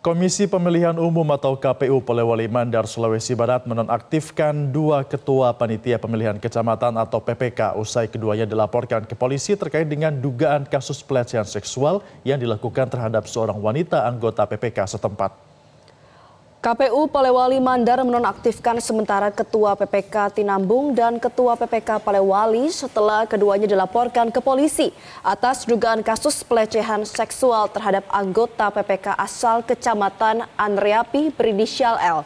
Komisi Pemilihan Umum atau KPU Polewali Mandar, Sulawesi Barat menonaktifkan dua ketua Panitia Pemilihan Kecamatan atau PPK usai keduanya dilaporkan ke polisi terkait dengan dugaan kasus pelecehan seksual yang dilakukan terhadap seorang wanita anggota PPK setempat. KPU Polewali Mandar menonaktifkan sementara ketua PPK Tinambung dan ketua PPK Polewali setelah keduanya dilaporkan ke polisi atas dugaan kasus pelecehan seksual terhadap anggota PPK asal Kecamatan Anreapi, Pridisyal L.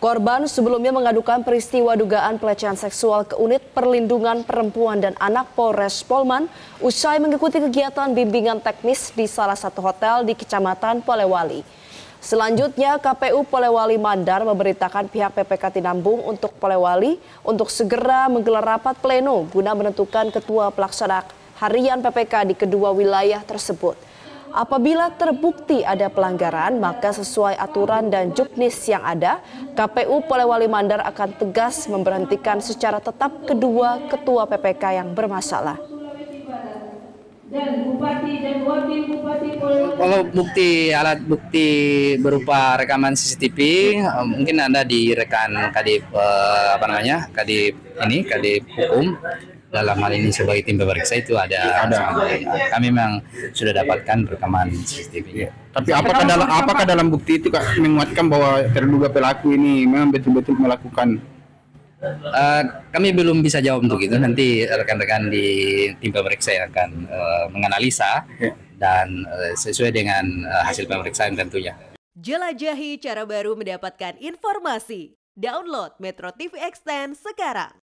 Korban sebelumnya mengadukan peristiwa dugaan pelecehan seksual ke Unit Perlindungan Perempuan dan Anak Polres Polman usai mengikuti kegiatan bimbingan teknis di salah satu hotel di Kecamatan Polewali. Selanjutnya, KPU Polewali Mandar memberitakan pihak PPK Tinambung untuk Polewali untuk segera menggelar rapat pleno guna menentukan ketua pelaksana harian PPK di kedua wilayah tersebut. Apabila terbukti ada pelanggaran, maka sesuai aturan dan juknis yang ada, KPU Polewali Mandar akan tegas memberhentikan secara tetap kedua ketua PPK yang bermasalah. Dan Bupati dan Wakil Bupati Polewali. Kalau alat bukti berupa rekaman CCTV, mungkin ada di rekan Kadip Kadip Hukum. Dalam hal ini sebagai tim pemeriksa itu ada. Kami memang sudah dapatkan rekaman CCTV. Tapi apakah dalam bukti itu Kak menguatkan bahwa terduga pelaku ini memang betul-betul melakukan? Kami belum bisa jawab untuk itu. Nanti rekan-rekan di tim pemeriksa yang akan menganalisa dan sesuai dengan hasil pemeriksaan tentunya. Jelajahi cara baru mendapatkan informasi. Download Metro TV Extend sekarang.